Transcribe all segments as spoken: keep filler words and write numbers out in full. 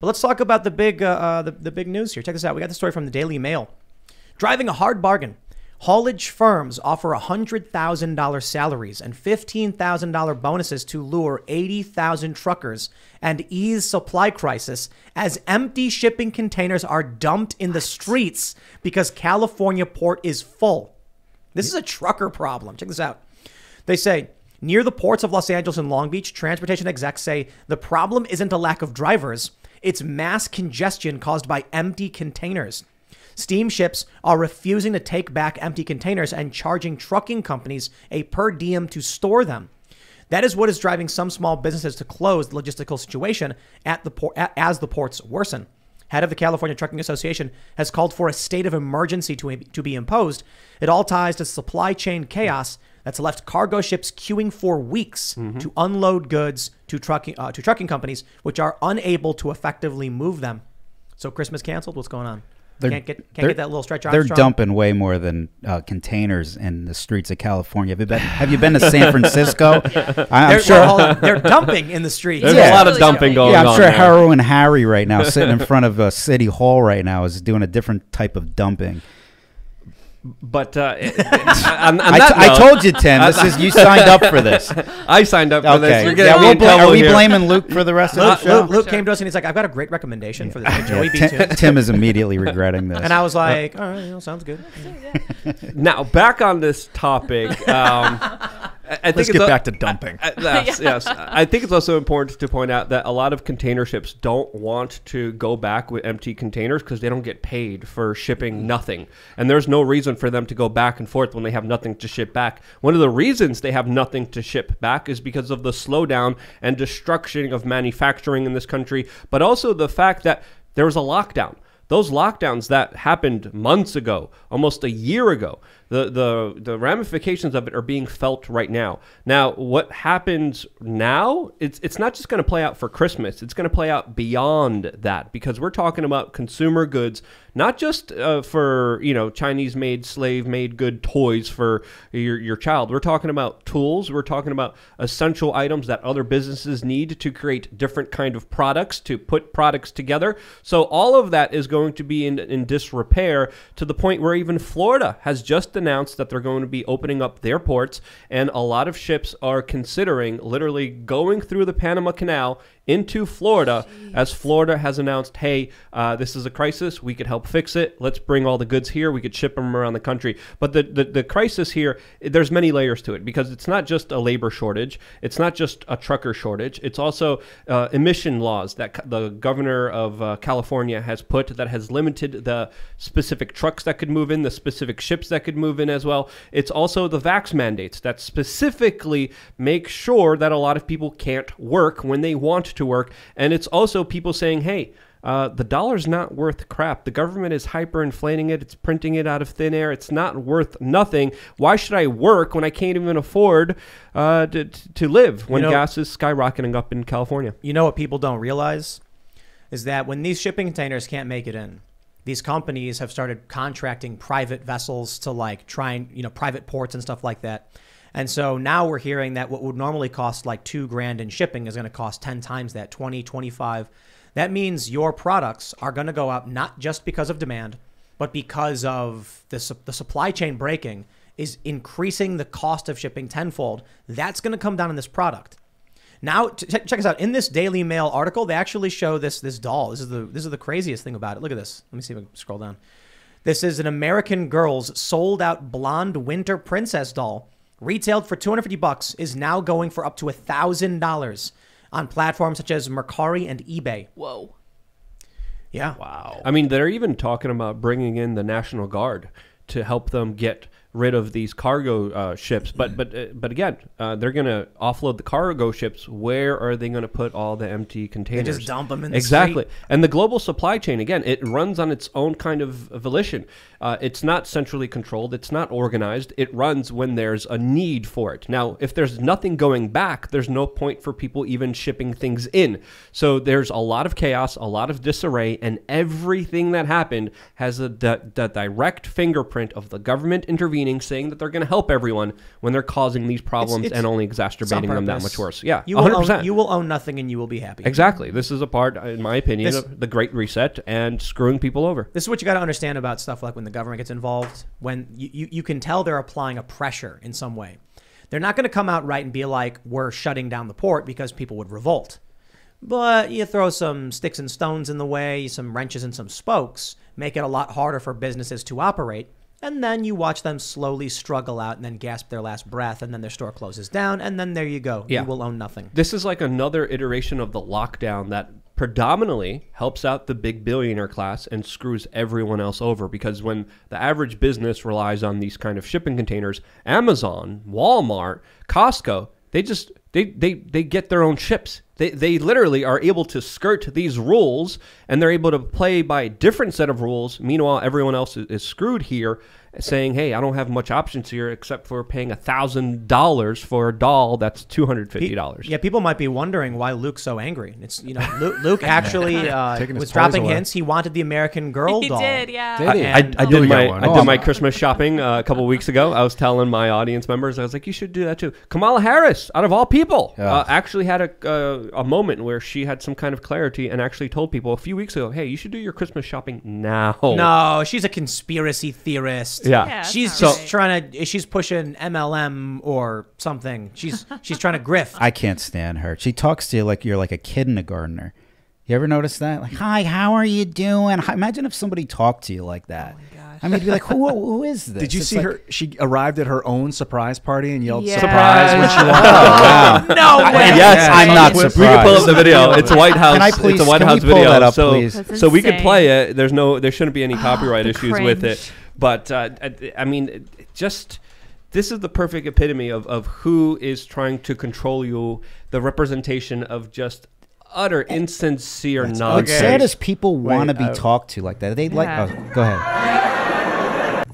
But let's talk about the big, uh, uh, the, the big news here. Check this out. We got the story from the Daily Mail. Driving a hard bargain. Haulage firms offer one hundred thousand dollar salaries and fifteen thousand dollar bonuses to lure eighty thousand truckers and ease supply crisis as empty shipping containers are dumped in the streets because California port is full. This is a trucker problem. Check this out. They say, near the ports of Los Angeles and Long Beach, transportation execs say the problem isn't a lack of drivers. It's mass congestion caused by empty containers. Steamships are refusing to take back empty containers and charging trucking companies a per diem to store them. That is what is driving some small businesses to close the logistical situation at the port as the ports worsen. Head of the California Trucking Association has called for a state of emergency to, to be imposed. It all ties to supply chain chaos that's left cargo ships queuing for weeks mm-hmm. to unload goods to trucking uh, to trucking companies, which are unable to effectively move them. So Christmas canceled. What's going on? They're, can't get, can't get that little stretch. They're dumping way more than uh, containers in the streets of California. Have you been, have you been to San Francisco? yeah. I, I'm they're, sure they're, all, they're dumping in the streets. There's yeah. a lot of dumping going on. Yeah, I'm sure there. Heroin Harry right now, sitting in front of a city hall right now, is doing a different type of dumping. But uh, it, it, on, on I, t note, I told you, Tim. This is you signed up for this. I signed up for okay. this. You're yeah, we'll bl are we here. blaming Luke for the rest Luke, of the show? Luke, Luke sure. came to us and he's like, "I've got a great recommendation yeah. for this." Joey yeah, Tim, Tim is immediately regretting this, and I was like, "All right, you know, sounds good." Now back on this topic. Um, I think Let's it's get back to dumping. I, I, yes, yeah. yes. I think it's also important to point out that a lot of container ships don't want to go back with empty containers because they don't get paid for shipping nothing. And there's no reason for them to go back and forth when they have nothing to ship back. One of the reasons they have nothing to ship back is because of the slowdown and destruction of manufacturing in this country, but also the fact that there was a lockdown. Those lockdowns that happened months ago, almost a year ago, the, the, the ramifications of it are being felt right now. Now, what happens now, it's, it's not just going to play out for Christmas. It's going to play out beyond that because we're talking about consumer goods, not just uh, for, you know, Chinese-made, slave-made good toys for your, your child. We're talking about tools. We're talking about essential items that other businesses need to create different kind of products, to put products together. So all of that is going to be in, in disrepair to the point where even Florida has just announced that they're going to be opening up their ports, and a lot of ships are considering literally going through the Panama Canal into Florida. Jeez. As Florida has announced, hey, uh, this is a crisis. We could help fix it. Let's bring all the goods here. We could ship them around the country. But the, the, the crisis here, there's many layers to it because it's not just a labor shortage. It's not just a trucker shortage. It's also uh, emission laws that the governor of uh, California has put that has limited the specific trucks that could move in, the specific ships that could move in as well. It's also the vax mandates that specifically make sure that a lot of people can't work when they want to to work. And it's also people saying, hey, uh, the dollar's not worth crap. The government is hyperinflating it. It's printing it out of thin air. It's not worth nothing. Why should I work when I can't even afford uh, to, to live when you know, gas is skyrocketing up in California? You know what people don't realize is that when these shipping containers can't make it in, these companies have started contracting private vessels to like try and, you know, private ports and stuff like that. And so now we're hearing that what would normally cost like two grand in shipping is going to cost ten times that, twenty, twenty-five. That means your products are going to go up, not just because of demand, but because of the, su the supply chain breaking is increasing the cost of shipping tenfold. That's going to come down in this product. Now, check this out. In this Daily Mail article, they actually show this, this doll. This is the, this is the craziest thing about it. Look at this. Let me see if I can scroll down. This is an American Girl's sold out blonde winter princess doll. Retailed for two hundred fifty bucks, is now going for up to one thousand dollars on platforms such as Mercari and eBay. Whoa. Yeah. Wow. I mean, they're even talking about bringing in the National Guard to help them get rid of these cargo uh, ships. But but uh, but again, uh, they're going to offload the cargo ships. Where are they going to put all the empty containers? They just dump them in the Exactly. street. And the global supply chain, again, it runs on its own kind of volition. Uh, it's not centrally controlled. It's not organized. It runs when there's a need for it. Now, if there's nothing going back, there's no point for people even shipping things in. So there's a lot of chaos, a lot of disarray, and everything that happened has a, the, the direct fingerprint of the government intervening campaigning saying that they're going to help everyone when they're causing these problems it's, it's, and only exacerbating them that much worse. Yeah, you will, one hundred percent. Own, you will own nothing and you will be happy. Exactly. This is a part, in my opinion, this, of the Great Reset and screwing people over. This is what you got to understand about stuff like when the government gets involved, when you, you, you can tell they're applying a pressure in some way. They're not going to come out right and be like, we're shutting down the port because people would revolt. But you throw some sticks and stones in the way, some wrenches and some spokes, make it a lot harder for businesses to operate. And then you watch them slowly struggle out and then gasp their last breath, and then their store closes down, and then there you go. Yeah. You will own nothing. This is like another iteration of the lockdown that predominantly helps out the big billionaire class and screws everyone else over, because when the average business relies on these kind of shipping containers, Amazon, Walmart, Costco, they just... They, they, they get their own chips. They, they literally are able to skirt these rules, and they're able to play by a different set of rules. Meanwhile, everyone else is, is screwed here, saying, hey, I don't have much options here except for paying one thousand dollars for a doll that's two hundred fifty dollars. Pe yeah, people might be wondering why Luke's so angry. It's, you know, Luke, Luke actually uh, was dropping away. hints. He wanted the American Girl he doll. He did, yeah. Did he? I, I, I, oh. did my, I did my Christmas shopping uh, a couple of weeks ago. I was telling my audience members, I was like, you should do that too. Kamala Harris, out of all people, yeah. uh, actually had a, uh, a moment where she had some kind of clarity and actually told people a few weeks ago, hey, you should do your Christmas shopping now. No, she's a conspiracy theorist. Yeah, yeah, she's just right. trying to. She's pushing M L M or something. She's she's trying to grift. I can't stand her. She talks to you like you're like a kindergartner. You ever notice that? Like, hi, how are you doing? Imagine if somebody talked to you like that. Oh, I mean, you'd be like, who, who is this? Did you it's see like, her? She arrived at her own surprise party and yelled, yeah. surprise, when she walked out. Wow. No way. Yes, yes, I'm not surprised. We can pull up the video. It's a White House. Can I please, it's a White House video. Up, so so we could play it. There's no, there shouldn't be any copyright oh, issues cringe. with it. But, uh, I, I mean, it just... This is the perfect epitome of, of who is trying to control you, the representation of just utter insincere That's nonsense. What's sad is people want to be uh, talked to like that. They like... Yeah. Oh, go ahead.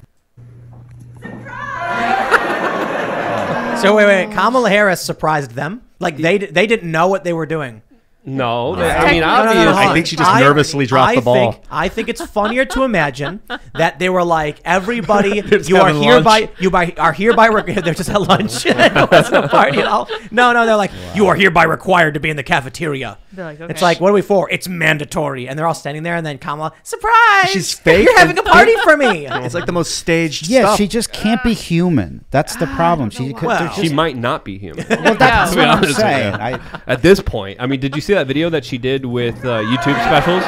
Surprise! So, wait, wait. Kamala Harris surprised them? Like, they, they didn't know what they were doing. No, they, I mean, obviously, no, no, no, I think she just I, nervously dropped I the ball. Think, I think it's funnier to imagine that they were like, "Everybody, you are hereby, lunch. you by, are hereby." They're just at lunch. It wasn't a party at all. No, no, they're like, wow. "You are hereby required to be in the cafeteria." Like, okay. It's like, what are we for? It's mandatory, and they're all standing there, and then Kamala, surprise! She's fake. You're having a party for me. It's like the most staged. Yeah, stuff. She just can't be human. That's the problem. She could, well, she might not be human. Well, that's what I'm saying. I, at this point, I mean, did you see that video that she did with uh, YouTube specials?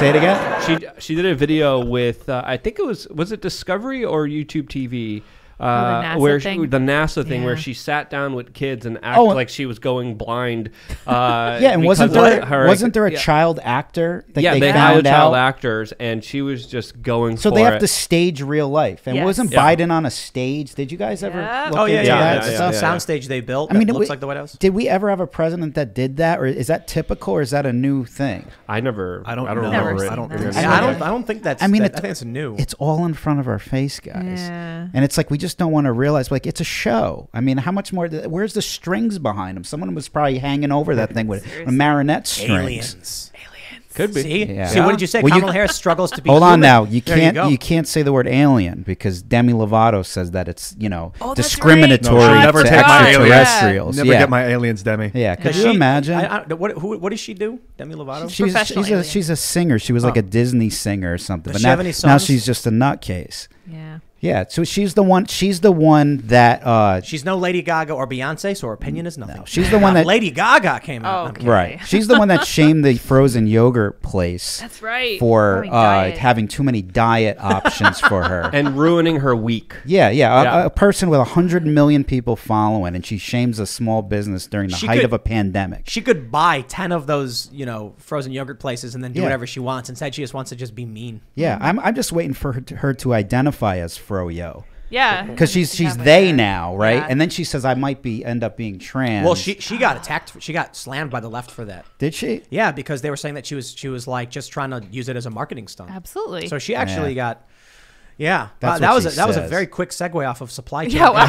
Say it again. She she did a video with uh, I think it was was it Discovery or YouTube T V, uh, oh, the NASA where she, thing. the NASA thing yeah. where she sat down with kids and acted oh, like she was going blind. Uh, yeah, and wasn't there her, wasn't there a yeah. child actor? That yeah, they, they found out? child actors, and she was just going. So for they have it. to stage real life, and yes. wasn't yeah. Biden on a stage? Did you guys ever? Yeah. Look oh yeah, into yeah, that yeah, yeah, yeah, soundstage yeah. they built. I mean, it looks we, like the White House. Did we ever have a president that did that, or is that typical, or is that a new thing? I never. I don't. I don't remember. I don't. I don't. I don't, I don't think that's. I mean, that, it, I think it's new. It's all in front of our face, guys, yeah. and it's like we just don't want to realize, like, it's a show. I mean, how much more? Where's the strings behind them? Someone was probably hanging over that thing with a marionette strings. Aliens. Aliens. Could be. See, yeah. See, what did you say? Well, Kamala you, Harris struggles to be Hold human. on now. You there can't you, you can't say the word alien because Demi Lovato says that it's, you know, oh, discriminatory right. no, never to take extraterrestrials. My yeah. Never yeah. get my aliens, Demi. Yeah, could you she, imagine? I, I, what, who, what does she do? Demi Lovato? She's, she's, a, she's a singer. She was like oh. a Disney singer or something. Does but she now, have any songs? Now she's just a nutcase. Yeah. Yeah, so she's the one. She's the one that uh, she's no Lady Gaga or Beyonce, so her opinion is nothing. No, she's the one that Lady Gaga came out. Oh, okay. Right, she's the one that shamed the frozen yogurt place. That's right. For uh, having too many diet options for her and ruining her week. Yeah, yeah. yeah. A, a person with a hundred million people following, and she shames a small business during the she height could, of a pandemic. She could buy ten of those, you know, frozen yogurt places and then do yeah. whatever she wants. Instead, she just wants to just be mean. Yeah, I'm. I'm just waiting for her to, her to identify as. Froyo. Yeah. Because she's she's they now, right? Yeah. And then she says I might be end up being trans. Well, she she got attacked for, she got slammed by the left for that. Did she? Yeah, because they were saying that she was she was like just trying to use it as a marketing stunt. Absolutely. So she actually yeah. got Yeah, that's uh, that was a, that says. was a very quick segue off of supply chain. Yeah, wow.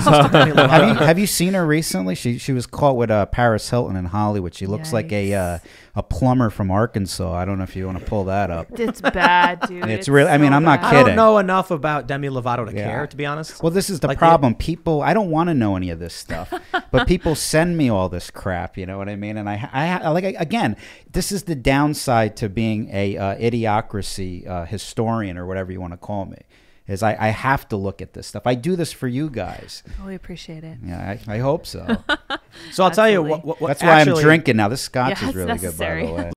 have, you, have you seen her recently? She she was caught with uh, Paris Hilton in Hollywood. She looks Yikes. like a uh, a plumber from Arkansas. I don't know if you want to pull that up. It's bad, dude. It's, it's really. So I mean, I'm not bad. kidding. I don't know enough about Demi Lovato to yeah. care, to be honest. Well, this is the like problem. The, people, I don't want to know any of this stuff, but people send me all this crap. You know what I mean? And I, I, I like I, again, this is the downside to being a uh, idiocracy uh, historian or whatever you want to call me. Is I, I have to look at this stuff. I do this for you guys. Oh, we appreciate it. Yeah, I, I hope so. So I'll Absolutely. tell you what, what, what. That's why actually, I'm drinking now. This scotch yeah, is really good, by the way.